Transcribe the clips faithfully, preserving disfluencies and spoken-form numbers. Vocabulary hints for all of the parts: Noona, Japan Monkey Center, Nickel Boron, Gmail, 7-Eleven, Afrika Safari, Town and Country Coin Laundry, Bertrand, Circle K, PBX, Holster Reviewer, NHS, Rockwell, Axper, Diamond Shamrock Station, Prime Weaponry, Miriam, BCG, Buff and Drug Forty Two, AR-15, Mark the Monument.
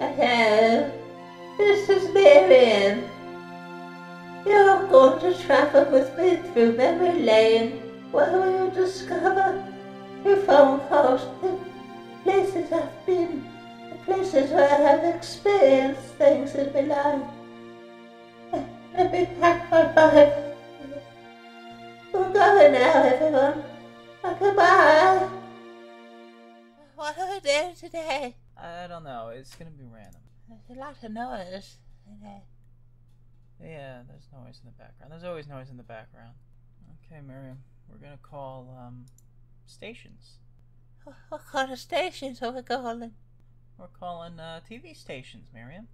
Hello, this is Miriam. You're going to travel with me through memory lane where we will discover your phone calls, the places I've been, the places where I have experienced things in my life. Let me pack my bag. We're going now, everyone. Goodbye. What are we doing today? I don't know. It's gonna be random. There's a lot of noise. Today. Yeah, there's noise in the background. There's always noise in the background. Okay, Miriam, we're gonna call um stations. What kind of stations are we calling? We're calling uh, T V stations, Miriam.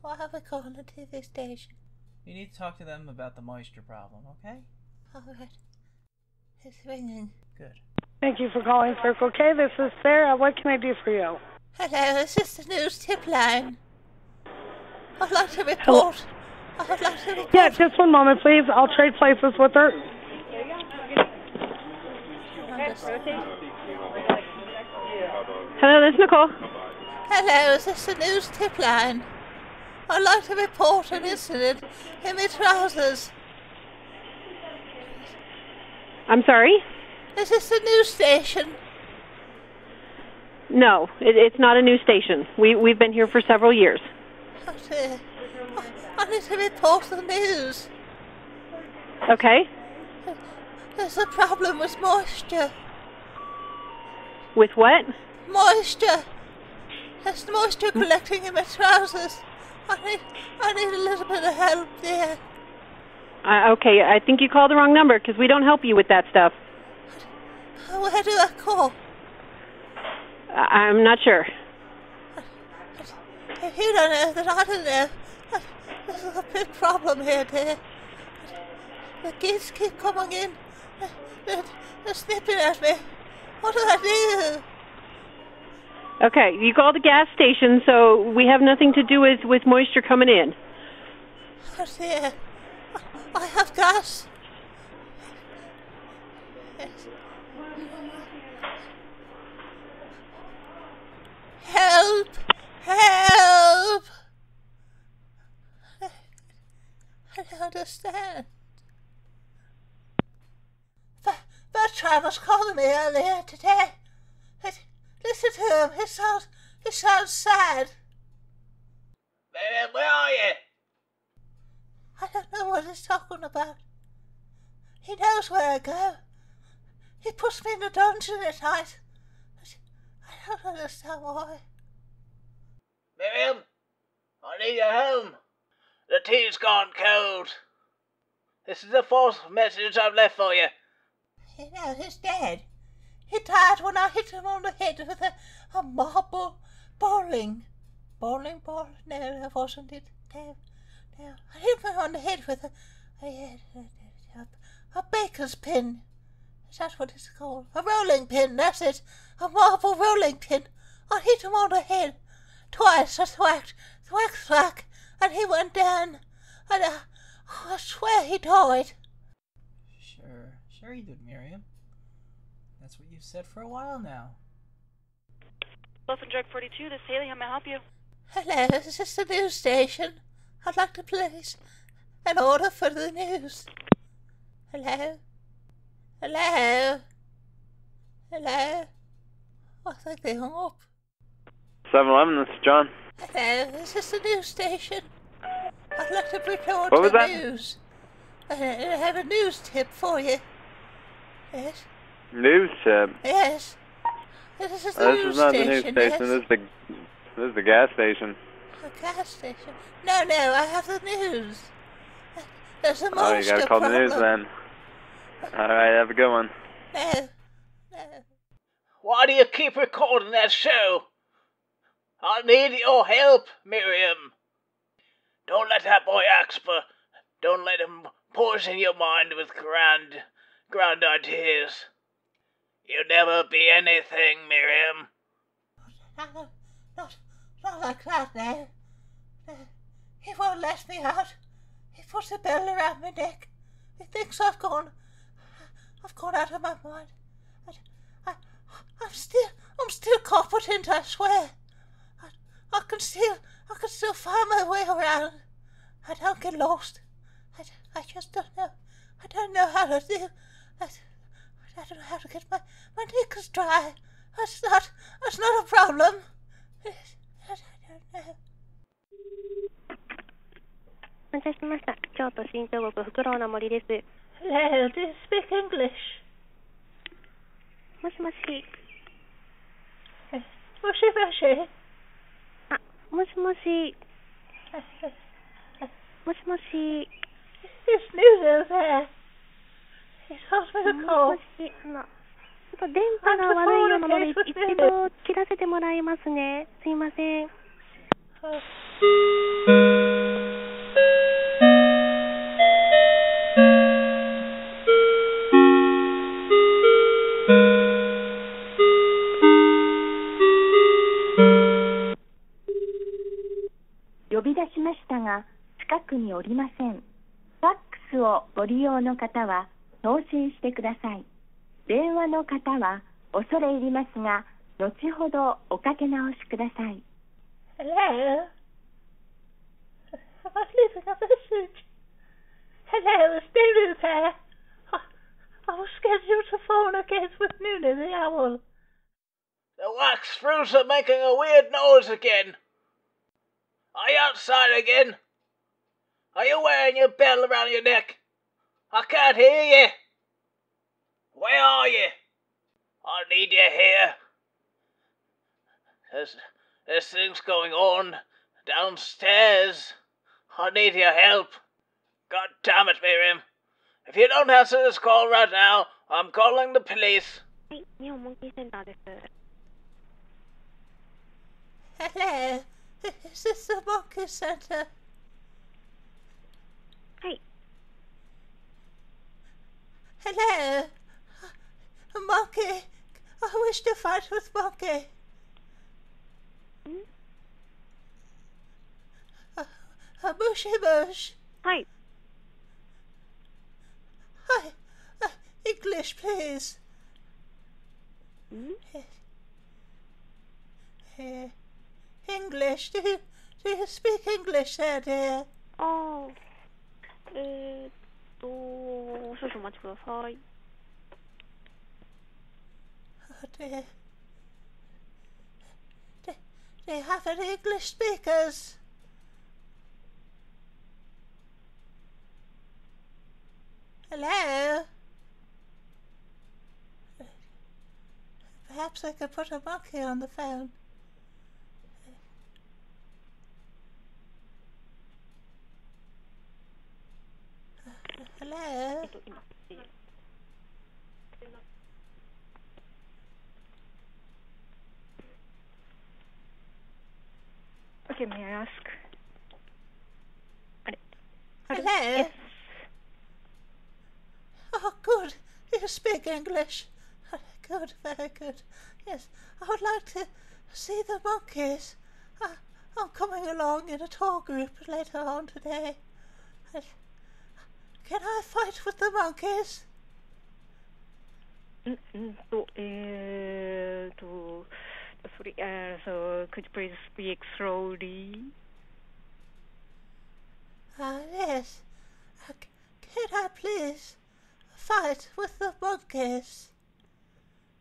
Why are we calling a T V station? You need to talk to them about the moisture problem, okay? All right. It's ringing. Good. Thank you for calling Circle K. This is Sarah. What can I do for you? Hello, this is the news tip line. I'd like to report. Hello. I'd like to report. Yeah, just one moment, please. I'll trade places with her. Hello, this is Nicole. Hello, is this the news tip line? I'd like to report an incident in my trousers. I'm sorry? Is this a news station? No, it, it's not a news station. We, we've been here for several years. Oh dear. I, I need to report the news. Okay. There's a problem with moisture. With what? Moisture. There's moisture collecting in my trousers. I need, I need a little bit of help there. Uh, okay, I think you called the wrong number because we don't help you with that stuff. Where do I call? I'm not sure. If you don't know, then I don't know. This is a big problem here, dear. The kids keep coming in. They're, they're snipping at me. What do I do? Okay, you called the gas station, so we have nothing to do with, with moisture coming in. Oh, dear. I have gas. Yes. Help! Help! I don't understand. Bertrand was calling me earlier today. Listen to him. He sounds, he sounds sad. Miriam, where are you? I don't know what he's talking about. He knows where I go. He puts me in a dungeon at night. I don't understand why. Miriam, I need you home. The tea's gone cold. This is the fourth message I've left for you. You know, he's dead. He died when I hit him on the head with a, a marble bowling. Bowling ball? No, that wasn't it. No, no. I hit him on the head with a, a, a, a baker's pin. Is that what it's called? A rolling pin, that's it. A marble rolling pin. I hit him on the head. Twice I thwacked, thwack, thwack, and he went down. And I, oh, I swear he died. Sure, sure he did, Miriam. That's what you've said for a while now. Buff and Drug Forty Two, this is Haley. How may I help you? Hello, this is the news station. I'd like to place an order for the news. Hello? Hello? Hello? I think they hung up. seven eleven, this is John. Hello, this is the news station. I'd like to report what was the that? news. I have a news tip for you. Yes? News tip? Yes. This is the oh, this news is not station, the news station. Yes? This, is the, this is the gas station. The gas station? No, no, I have the news. There's a monster problem. Oh, you gotta call problem. the news then. Alright, have a good one. No, no. Why do you keep recording that show? I need your help, Miriam. Don't let that boy Axper, don't let him poison your mind with grand, grand ideas. You'll never be anything, Miriam. No, not, not like that, no. no. He won't let me out. He puts a bell around my neck. He thinks I've gone... I've gone out of my mind. I, I, I'm still, I'm still competent, I swear. I, I can still, I can still find my way around. I don't get lost. I, I just don't know. I don't know how to do. I, I don't know how to get my my knickers dry. That's not, that's not a problem. I don't know. お待たせしました。 京都新東国フクロウの森です。 Hello, do you speak English? もしもし。もしもし。あ、もしもし。もしもし。It's Noona there. It's hot with a cold. もしもし。ちょっと電波が悪いようなので一度切らせてもらいますね。すいません。呼び出しましたが近くにおりません。ファックスをご利用の方は送信してください。電話の方は恐れ入りますが後ほどおかけ直しください。 Hello? Am I leaving a message? Hello, it's Noona there. I, I was scheduled to phone again with Noona the owl. The wax sprues are making a weird noise again. Are you outside again? Are you wearing your bell around your neck? I can't hear you. Where are you? I need you here. There's, there's things going on downstairs. I need your help. God damn it, Miriam. If you don't answer this call right now, I'm calling the police. Japan Monkey Center. Hello. Is this the Monkey Center? Hi. Hello. A monkey. I wish to fight with monkey. Hmm? A, a mushy mush. Hi. Hi. Uh, English, please. Hmm? Uh, uh, English. Do you, do you speak English there, dear? Oh. Eh, to. 少々お待ちください. Oh dear. Do, do you have any English speakers? Hello? Perhaps I could put a monkey on the phone. Hello? Okay, may I ask? Hello? Yes. Oh, good. You speak English. Good, very good. Yes, I would like to see the monkeys. I, I'm coming along in a tour group later on today. I, Can I fight with the monkeys? Mm, mm, to, uh, to, sorry, uh, so could you please speak slowly? Ah, yes. Uh, can I please fight with the monkeys?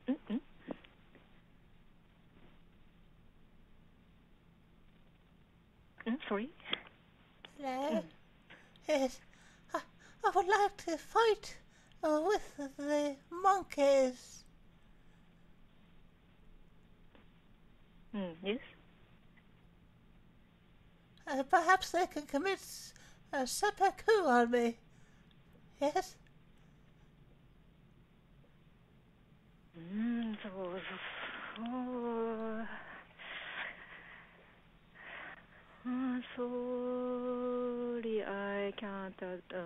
Mm -mm. Mm, sorry? Hello? Mm. Yes. I would like to fight uh, with the monkeys. Mm, yes? Uh, perhaps they can commit a seppuku on me. Yes? Mm, so, so, uh, sorry, I can't. Uh,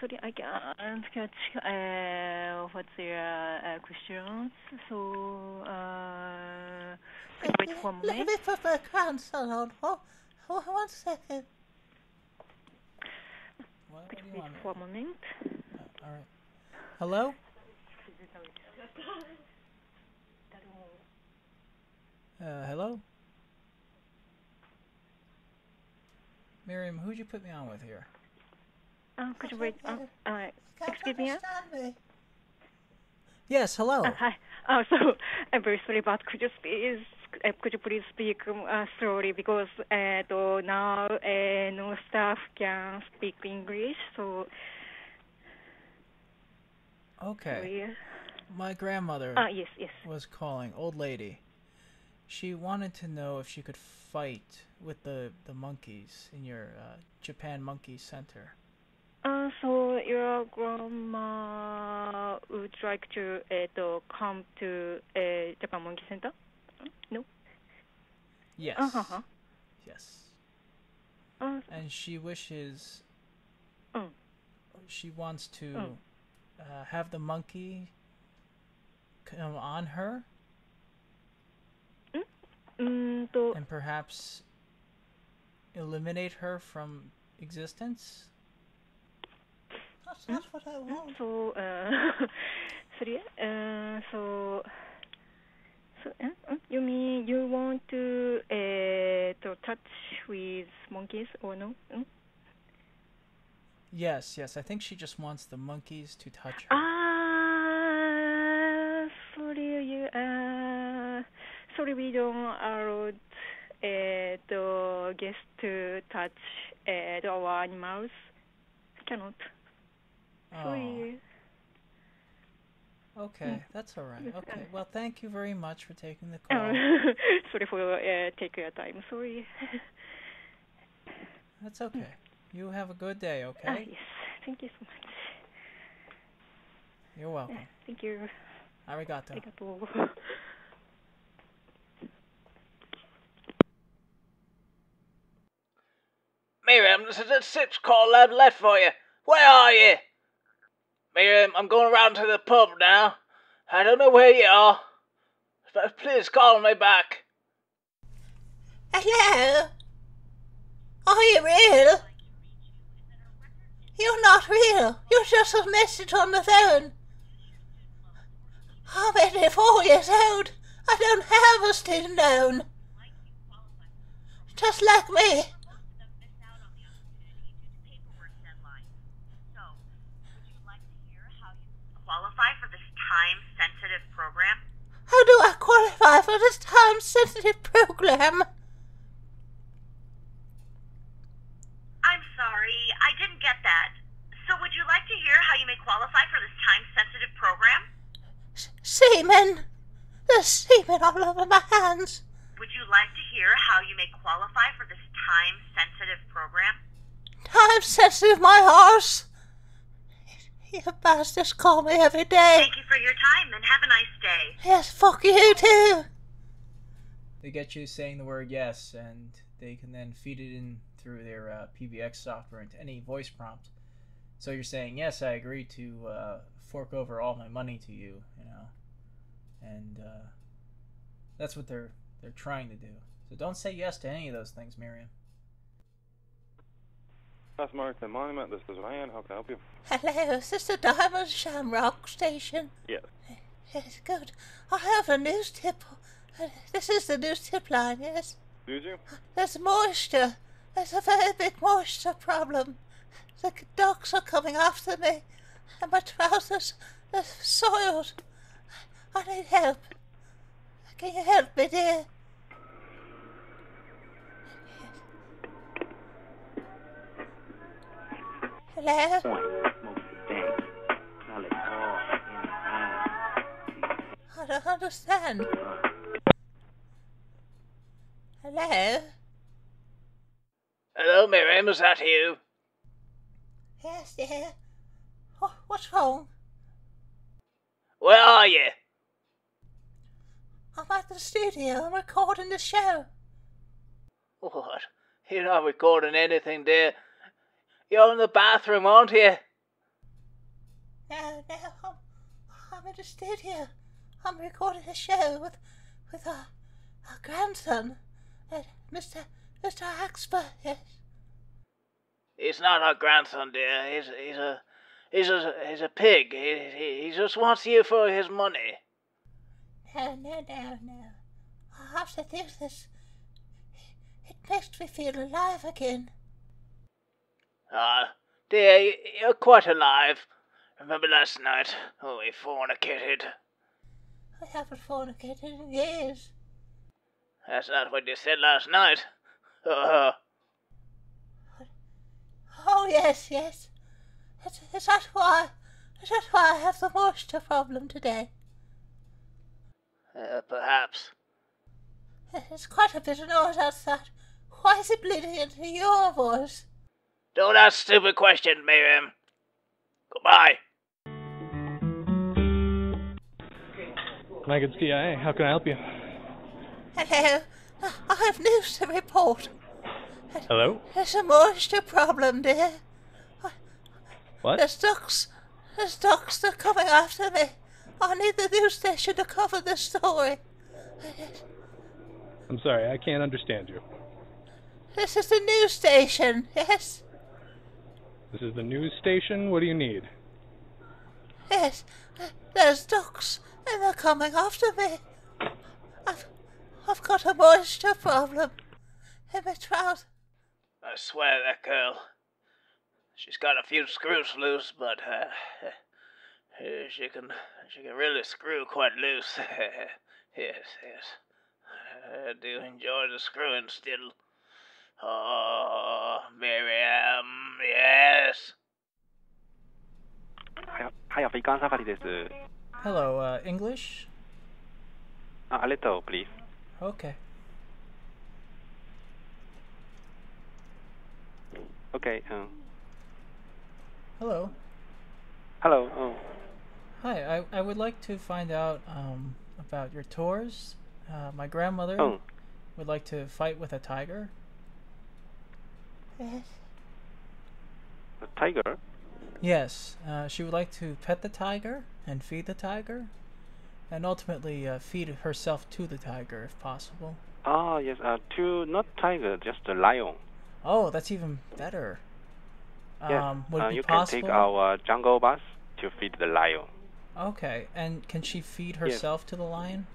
sorry, I can't catch uh, what's your uh, questions. So, uh, wait for me. Let me put my grandson on. Oh, oh, one second. What Could you wait for a moment? Uh, all right. Hello? Uh, hello? Miriam, who'd you put me on with here? Oh, could you wait? Oh, uh, excuse me? Yes, hello. Uh, hi. Oh, so I'm very sorry, but could you please, uh, could you please speak uh, slowly because uh, now uh, no staff can speak English, so. Okay. My grandmother. Uh, yes, yes. Was calling, old lady. She wanted to know if she could fight with the the monkeys in your uh, Japan Monkey Center. Uh, so your grandma would like to, uh, to come to uh, Japan Monkey Center? No? Yes. Uh-huh. Yes. Uh, and she wishes... Uh, she wants to uh, uh, have the monkey come on her? Um, and perhaps eliminate her from existence? That's, that's what I want. So, uh, sorry, uh, so, so uh, you mean you want to, uh, to touch with monkeys or no? Mm? Yes, yes. I think she just wants the monkeys to touch her. Ah, sorry, you, uh, sorry, we don't allow uh, the guests to touch uh, our animals. Cannot. Oh. Okay, that's all right. Okay, well, thank you very much for taking the call. Sorry for uh, taking your time. Sorry. That's okay. You have a good day, okay? Uh, yes, thank you so much. You're welcome. Uh, thank you. Arigato. Arigato. Miriam, this is a sixth call I've left for you. Where are you? Miriam, I'm going around to the pub now. I don't know where you are, but please call me back. Hello? Are you real? You're not real. You're just a message on the phone. I'm only four years old. I don't have a student loan. Just like me. Qualify for this time-sensitive program? How do I qualify for this time-sensitive program? I'm sorry, I didn't get that. So would you like to hear how you may qualify for this time-sensitive program? S semen. There's semen all over my hands. Would you like to hear how you may qualify for this time-sensitive program? Time-sensitive my horse. You bastards call me every day. Thank you for your time and have a nice day. Yes, fuck you too. They get you saying the word yes, and they can then feed it in through their uh, P B X software into any voice prompt. So you're saying, yes, I agree to uh, fork over all my money to you, you know. And uh, that's what they're they're trying to do. So don't say yes to any of those things, Miriam. That's Mark the Monument. This is Ryan. How can I help you? Hello, is this the Diamond Shamrock Station? Yes. Yes, good. I have a news tip. This is the news tip line, yes? Did you? There's moisture. There's a very big moisture problem. The dogs are coming after me. And my trousers are soiled. I need help. Can you help me, dear? Hello? I don't understand. Hello? Hello, Miriam, is that you? Yes, dear. Oh, what's wrong? Where are you? I'm at the studio. I'm recording the show. What? You're not recording anything, dear. You're in the bathroom, aren't you? No, no, I'm, I'm in the studio. I'm recording a show with with our, our grandson, uh, Mister Mister Axper. Yes. He's not our grandson, dear. He's he's a he's a he's a pig. He he, he just wants you for his money. No, no, no, no. After the illness, it makes me feel alive again. Ah, uh, dear, you're quite alive. Remember last night when we fornicated? I haven't fornicated in years. That's not what you said last night. Oh, oh yes, yes. Is, is that why? Is that why I have the moisture problem today? Uh, perhaps. There's quite a bit of noise outside. Why is it bleeding into your voice? Don't ask stupid questions, Miriam. Goodbye. Megan's D I A, how can I help you? Hello. I have news to report. Hello? There's a moisture problem, dear. What? There's ducks. There's ducks that are coming after me. I need the news station to cover this story. I'm sorry, I can't understand you. This is the news station, yes? This is the news station? What do you need? Yes, there's ducks, and they're coming after me. I've, I've got a moisture problem in my trousers. I swear that girl, she's got a few screws loose, but uh, she can she can really screw quite loose. yes, yes. I do enjoy the screwing still. Oh, Miriam, yes. Hi, Afrika Safari desu. Hello, uh, English? Uh, a little, please. Okay. Okay. Um. Hello. Hello. Oh. Hi. I I would like to find out um about your tours. Uh, my grandmother oh. would like to fight with a tiger. Yes. A tiger? Yes. Uh, she would like to pet the tiger and feed the tiger, and ultimately uh, feed herself to the tiger if possible. Ah, oh, yes. Uh, to not tiger, just a lion. Oh, that's even better. Yes. Um, would uh, it be you possible? Can take our jungle bus to feed the lion. Okay. And can she feed herself yes. to the lion?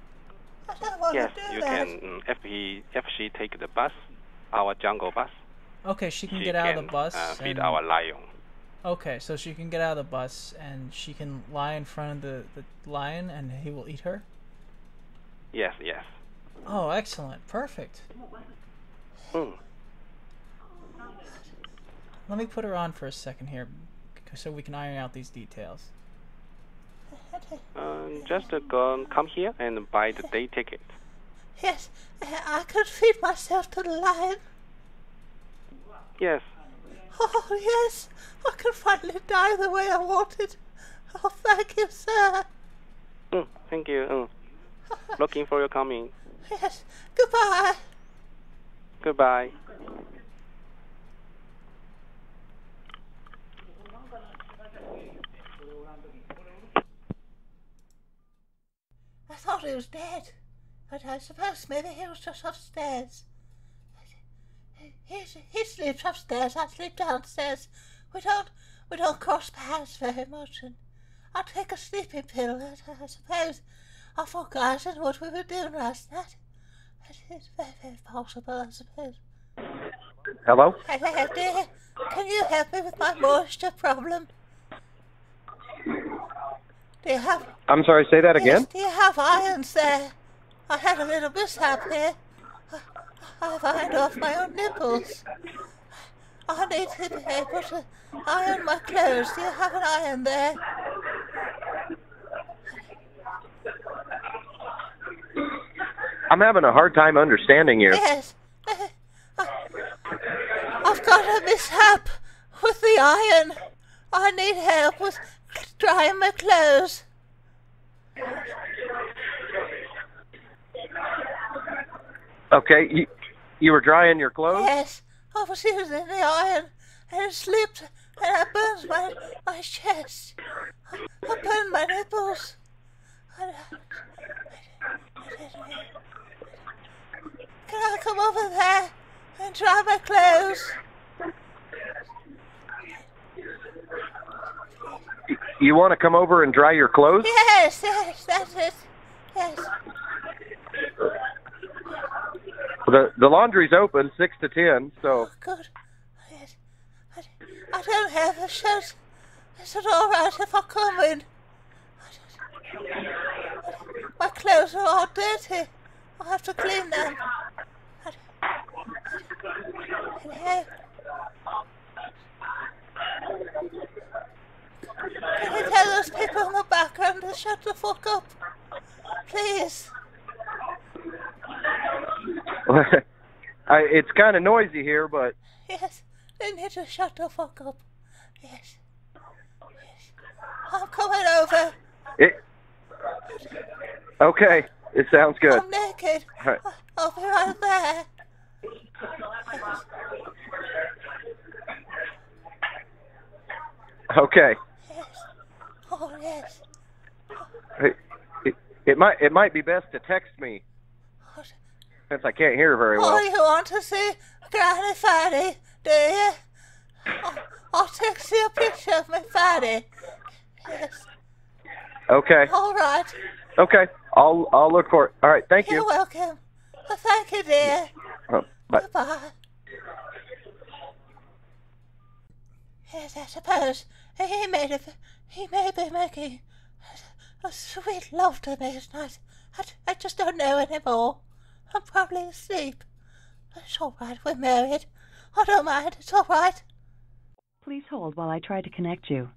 I don't want yes, to do you that. can. If he, if she take the bus, our jungle bus. Okay, she can she get out can, of the bus. Uh, feed and, our lion. Okay, so she can get out of the bus and she can lie in front of the the lion and he will eat her. Yes, yes. Oh, excellent! Perfect. Mm. Let me put her on for a second here, so we can iron out these details. Um, just uh, go, come here and buy the day ticket. Yes, I could feed myself to the lion. Yes. Oh, yes, I can finally die the way I wanted. Oh, thank you, sir. Mm, thank you. Mm. Looking for your coming. Yes, goodbye. Goodbye. I thought he was dead, but I suppose maybe he was just upstairs. He, he sleeps upstairs, I sleep downstairs. We don't, we don't cross paths very much, and I take a sleeping pill, and I suppose I've forgotten what we were doing last night. It's very, very possible, I suppose. Hello? Hello, dear. Can you help me with my moisture problem? Do you have... I'm sorry, say that yes, again? Do you have irons there? I had a little mishap there. I've ironed off my own nipples. I need to be able to iron my clothes. Do you have an iron there? I'm having a hard time understanding you. Yes. I've got a mishap with the iron. I need help with drying my clothes. Okay, you, you were drying your clothes? Yes, I was using the iron, and it slipped, and I burned my, my chest. I, I burned my nipples. I, I, I didn't, I didn't. Can I come over there and dry my clothes? You want to come over and dry your clothes? Yes, yes, that's it. Yes. The the laundry's open six to ten, so. Oh, good. I, I, I don't have a shirt. Is it all right if I come in? I my clothes are all dirty. I'll have to clean them. I, I, in here. Can you tell those people in the background to shut the fuck up? Please. I, it's kind of noisy here, but... Yes, they need to shut the fuck up. Yes. Yes. I'm coming over. It... Okay, it sounds good. I'm naked. All right. I'll be right there. Yes. Okay. Yes. Oh, yes. It, it, it might it might be best to text me. Oh, since I can't hear very well. Oh, you want to see Granny Fanny, do you? I'll, I'll text you a picture of my Fanny. Yes. Okay. All right. Okay. I'll I'll look for it. All right. Thank you. You're welcome. Well, thank you, dear. Oh, bye. Bye-bye. Yes, I suppose he made a, he may be making a, a sweet love to me tonight. I, I just don't know anymore. I'm probably asleep. It's all right. We're married. I don't mind. It's all right. Please hold while I try to connect you.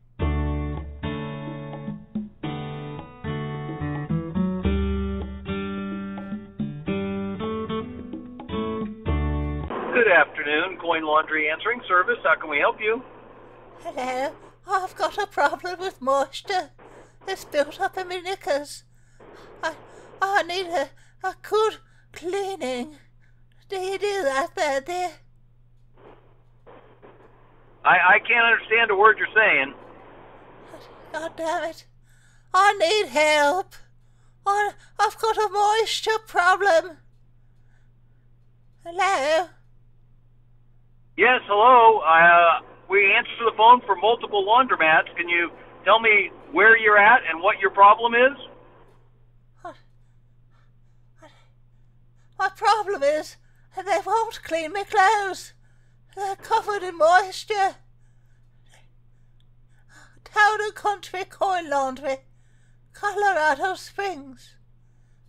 Good afternoon, Coin Laundry Answering Service. How can we help you? Hello. I've got a problem with moisture. It's built up in my knickers. I, I need a, a good cleaning. Do you do that there, dear? I, I can't understand a word you're saying. God damn it. I need help. I, I've got a moisture problem. Hello? Yes, hello. Uh... We answer the phone for multiple laundromats. Can you tell me where you're at and what your problem is? My problem is that they won't clean my clothes. They're covered in moisture. Town and Country Coin Laundry, Colorado Springs.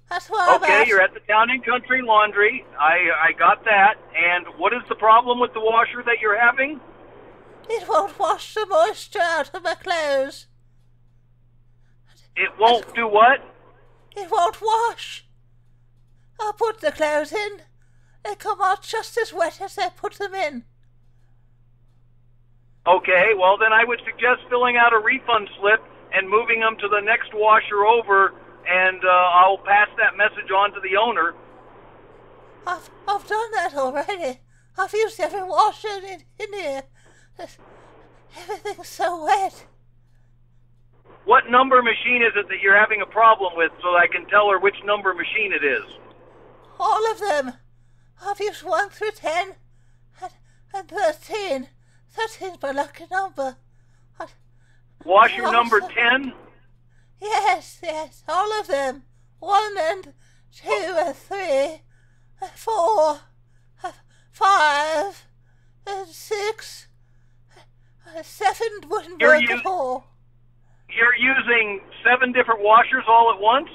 That's where okay, I'm at. You're at the Town and Country Laundry. I, I got that. And what is the problem with the washer that you're having? It won't wash the moisture out of my clothes. It won't it, do what? It won't wash. I put the clothes in. They come out just as wet as I put them in. Okay, well then I would suggest filling out a refund slip and moving them to the next washer over, and uh, I'll pass that message on to the owner. I've, I've done that already. I've used every washer in, in here. Everything's so wet. What number machine is it that you're having a problem with so I can tell her which number machine it is? All of them. I've used one through ten and, and thirteen. thirteen's my lucky number. I, Washer number ten? Yes, yes, all of them. one and two oh. and three, four, five, and six. Seven wouldn't work at all. You're using seven different washers all at once?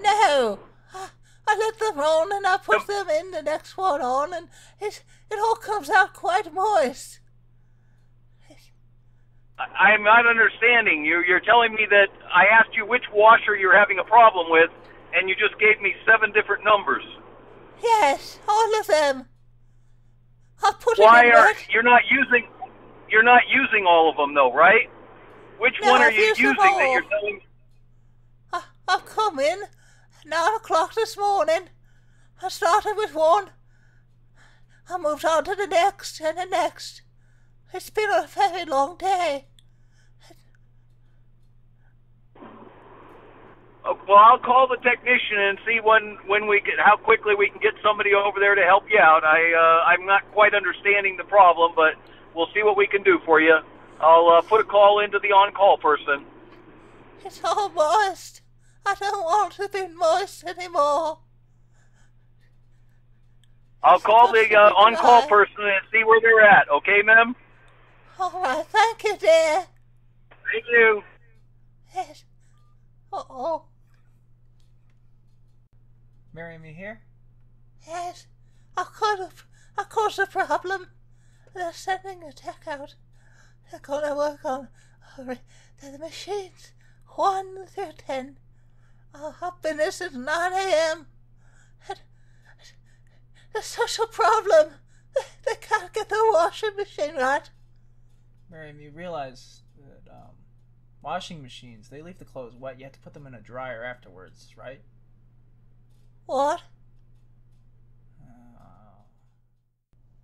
No. I, I let them on and I put no. them in, the next one on, and it, it all comes out quite moist. I, I'm not understanding. You, you're telling me that I asked you which washer you're having a problem with, and you just gave me seven different numbers. Yes, all of them. I put Why it in are, you're not using... You're not using all of them, though, right? Which no, one are I've you using that you're telling? I, I've come in nine o'clock this morning. I started with one. I moved on to the next and the next. It's been a very long day. Oh, well, I'll call the technician and see when when we get how quickly we can get somebody over there to help you out. I uh, I'm not quite understanding the problem, but. We'll see what we can do for you. I'll uh, put a call into the on-call person. It's all moist. I don't want to be moist anymore. I'll call the uh, on-call person and see where they're at. Okay, ma'am? All right. Thank you, dear. Thank you. Yes. Uh-oh. Miriam, you here? Yes. I caused a, I caused a problem. They're sending a tech out. They're going to work on the machines one through ten. Oh, I've been there since nine a m The social problem. They, they can't get the washing machine right. Miriam, you realize that um, washing machines, they leave the clothes wet. You have to put them in a dryer afterwards, right? What? Uh,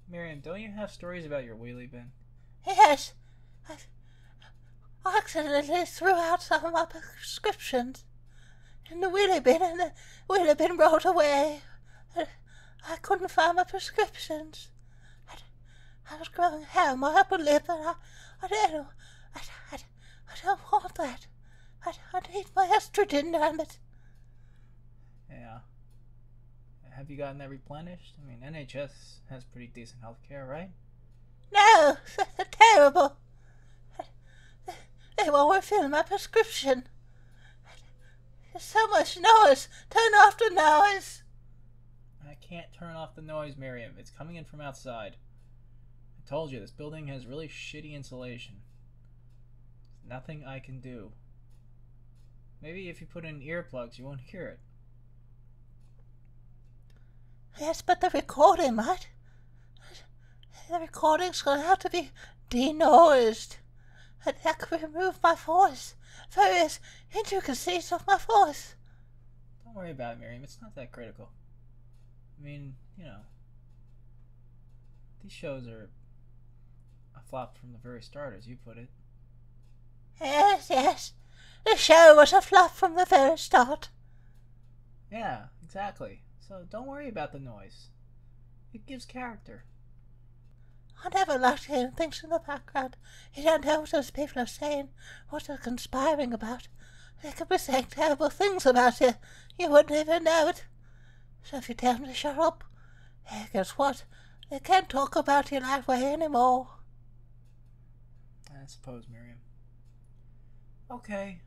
Miriam, don't you have stories about your wheelie bin? Yes. I, I accidentally threw out some of my prescriptions in the wheelie bin, and the wheelie bin rolled away. I couldn't find my prescriptions. I, I was growing hair on my upper lip, and I, I don't, I, I, I don't want that. I, I need my estrogen, damn it. Yeah. Have you gotten that replenished? I mean, N H S has pretty decent health care, right? No, they're terrible. They, they won't refill my prescription. There's so much noise. Turn off the noise. I can't turn off the noise, Miriam. It's coming in from outside. I told you, this building has really shitty insulation. There's nothing I can do. Maybe if you put in earplugs, you won't hear it. Yes, but the recording, might. The recording's going to have to be denoised. And that could remove my voice. Various intricacies of my voice. Don't worry about it, Miriam. It's not that critical. I mean, you know, these shows are a flop from the very start, as you put it. Yes, yes. The show was a flop from the very start. Yeah, exactly. So don't worry about the noise. It gives character. I never liked hearing things in the background. You don't know what those people are saying, what they're conspiring about. They could be saying terrible things about you. You wouldn't even know it. So if you tell them to shut up, hey, guess what? They can't talk about you that way anymore. I suppose, Miriam. Okay.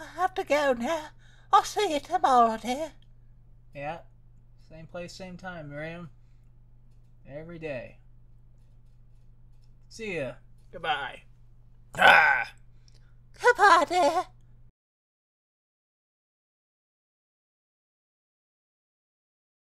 I have to go now. I'll see you tomorrow, dear. Yeah. Same place, same time, Miriam. Every day. See ya. Goodbye. Ah! Goodbye, dear.